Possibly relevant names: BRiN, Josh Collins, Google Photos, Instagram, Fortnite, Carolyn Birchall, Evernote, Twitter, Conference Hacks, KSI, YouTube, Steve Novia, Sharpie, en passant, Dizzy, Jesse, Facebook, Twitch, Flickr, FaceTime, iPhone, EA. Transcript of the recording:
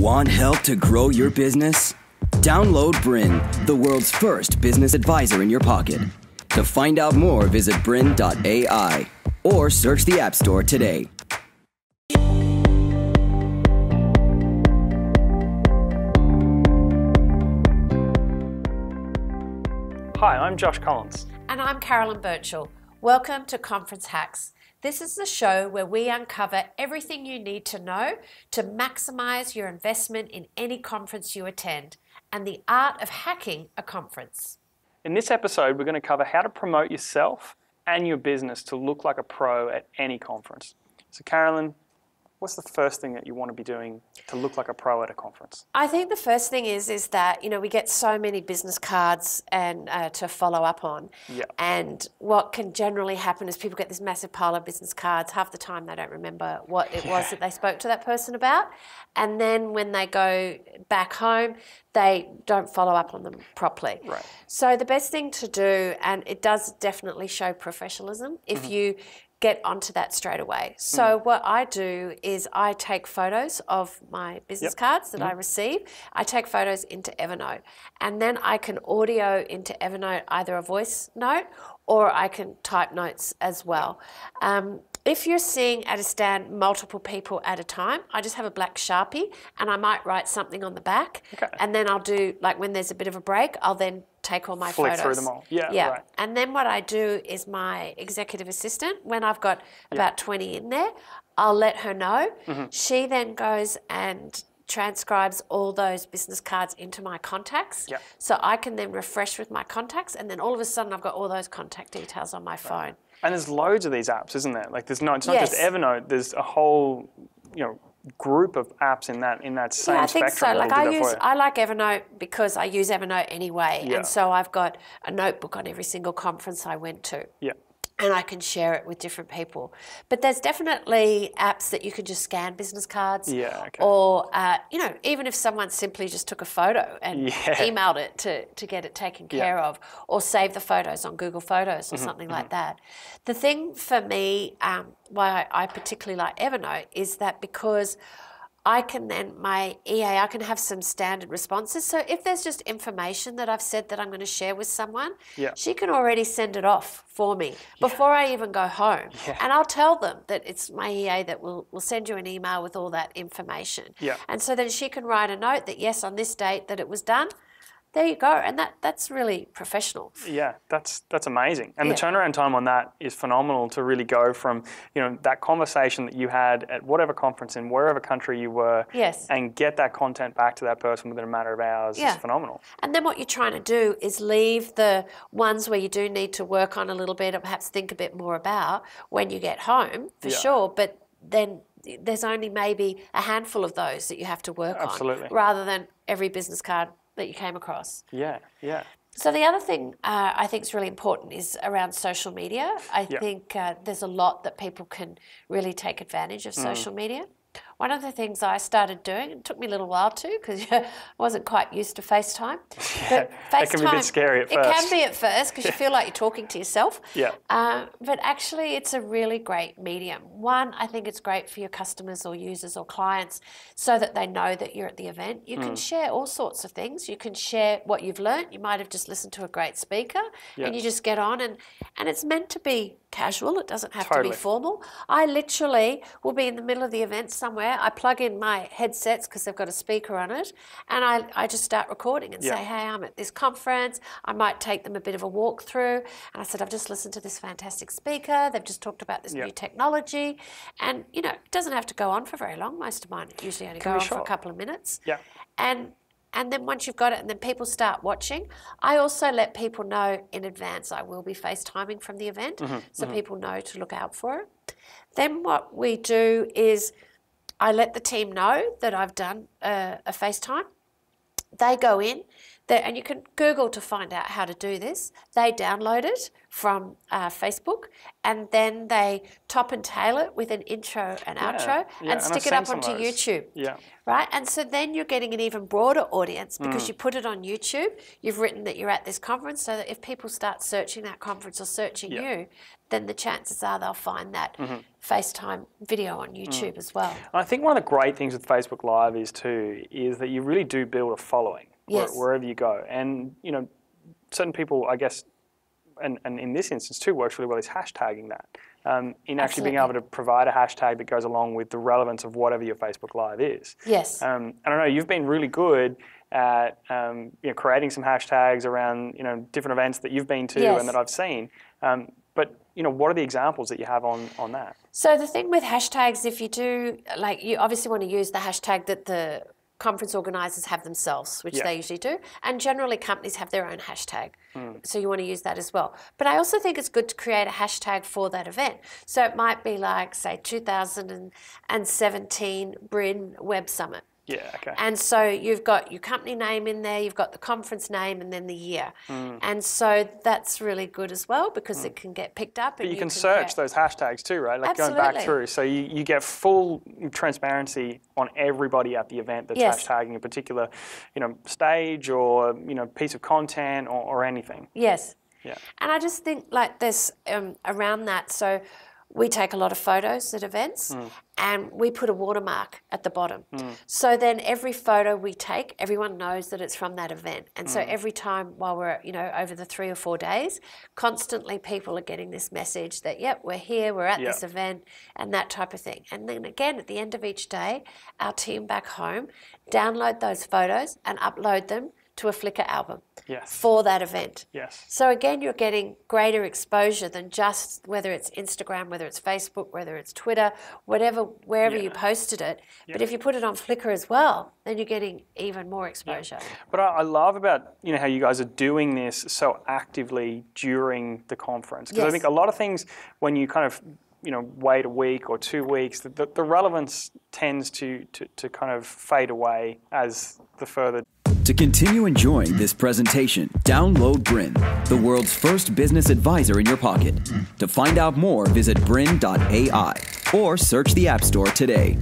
Want help to grow your business? Download BRiN, the world's first business advisor in your pocket. To find out more, visit BRiN.ai or search the App Store today. Hi, I'm Josh Collins. And I'm Carolyn Birchall. Welcome to Conference Hacks. This is the show where we uncover everything you need to know to maximize your investment in any conference you attend, and the art of hacking a conference. In this episode, we're going to cover how to promote yourself and your business to look like a pro at any conference. So Carolyn, what's the first thing that you want to be doing to look like a pro at a conference? I think the first thing is that, you know, we get so many business cards and to follow up on. Yeah. And what can generally happen is people get this massive pile of business cards. Half the time they don't remember what it was that they spoke to that person about. And then when they go back home, they don't follow up on them properly. Right. So the best thing to do, and it does definitely show professionalism, if you get onto that straight away. So what I do is I take photos of my business cards that I receive. I take photos into Evernote, and then I can audio into Evernote either a voice note or I can type notes as well. If you're seeing at a stand multiple people at a time, I just have a black Sharpie and I might write something on the back, and then I'll do, like when there's a bit of a break, I'll then take all my photos. Flick through them all. Yeah. Right. And then what I do is my executive assistant, when I've got about 20 in there, I'll let her know. She then goes and transcribes all those business cards into my contacts. So I can then refresh with my contacts, and then all of a sudden I've got all those contact details on my phone. And there's loads of these apps, isn't there? Like there's not just Evernote, there's a whole, you know, group of apps in that same spectrum. Yeah, I think so. Like I like Evernote because I use Evernote anyway, and so I've got a notebook on every single conference I went to. Yeah. And I can share it with different people. But there's definitely apps that you can just scan business cards, or you know, even if someone simply just took a photo and emailed it to get it taken care of, or save the photos on Google Photos or something like that. The thing for me, why I particularly like Evernote, is that because I can then, my EA, I can have some standard responses. So if there's just information that I've said that I'm going to share with someone, she can already send it off for me before I even go home. And I'll tell them that it's my EA that will send you an email with all that information. And so then she can write a note that, yes, on this date that it was done. There you go. And that's really professional. Yeah, that's amazing. And the turnaround time on that is phenomenal, to really go from, you know, that conversation that you had at whatever conference in wherever country you were, and get that content back to that person within a matter of hours is phenomenal. And then what you're trying to do is leave the ones where you do need to work on a little bit or perhaps think a bit more about when you get home, for sure, but then there's only maybe a handful of those that you have to work on, rather than every business card that you came across. Yeah. So the other thing I think is really important is around social media. I think there's a lot that people can really take advantage of social media. One of the things I started doing, it took me a little while too, because I wasn't quite used to FaceTime. But it can be a bit scary at first. It can be at first, because you feel like you're talking to yourself. But actually it's a really great medium. One, I think it's great for your customers or users or clients, so that they know that you're at the event. You can share all sorts of things. You can share what you've learnt. You might have just listened to a great speaker, and you just get on, and it's meant to be casual. It doesn't have to be formal. I literally will be in the middle of the event somewhere. I plug in my headsets because they've got a speaker on it, and I just start recording and say, hey, I'm at this conference. I might take them a bit of a walk through, and I said, I've just listened to this fantastic speaker. They've just talked about this new technology, and you know, it doesn't have to go on for very long. Most of mine usually only go on for a couple of minutes. And then once you've got it, and then people start watching. I also let people know in advance I will be FaceTiming from the event, so people know to look out for it. Then what we do is I let the team know that I've done a FaceTime. They go in, and you can Google to find out how to do this. They download it, from Facebook, and then they top and tail it with an intro and outro and stick it up onto YouTube. Yeah. Right? And so then you're getting an even broader audience because you put it on YouTube, you've written that you're at this conference, so that if people start searching that conference or searching you, then the chances are they'll find that FaceTime video on YouTube as well. And I think one of the great things with Facebook Live is is that you really do build a following wherever you go. And, you know, certain people, I guess, and in this instance too, works really well is hashtagging that. In actually being able to provide a hashtag that goes along with the relevance of whatever your Facebook Live is. Yes. And I know you've been really good at you know, creating some hashtags around different events that you've been to and that I've seen. But you know, what are the examples that you have on that? So the thing with hashtags, if you do, like, you obviously want to use the hashtag that the conference organisers have themselves, which they usually do, and generally companies have their own hashtag. So you want to use that as well. But I also think it's good to create a hashtag for that event. So it might be like, say, 2017 BRiN Web Summit. Yeah, okay. And so you've got your company name in there, you've got the conference name, and then the year. And so that's really good as well because it can get picked up. But and you can search those hashtags too, right? Like going back through. So you get full transparency on everybody at the event that's hashtagging a particular stage or piece of content or anything. Yes. Yeah. And I just think like this around that. So we take a lot of photos at events and we put a watermark at the bottom. So then every photo we take, everyone knows that it's from that event. And so every time while we're, over the 3 or 4 days, constantly people are getting this message that, yep, we're here, we're at this event and that type of thing. And then again, at the end of each day, our team back home download those photos and upload them to a Flickr album for that event. So again, you're getting greater exposure than just whether it's Instagram, whether it's Facebook, whether it's Twitter, wherever you posted it. But if you put it on Flickr as well, then you're getting even more exposure. But I love about how you guys are doing this so actively during the conference. Because I think a lot of things when you kind of wait a week or 2 weeks, the relevance tends to kind of fade away as the further. To continue enjoying this presentation, download BRiN, the world's first business advisor in your pocket. To find out more, visit brin.ai or search the App Store today.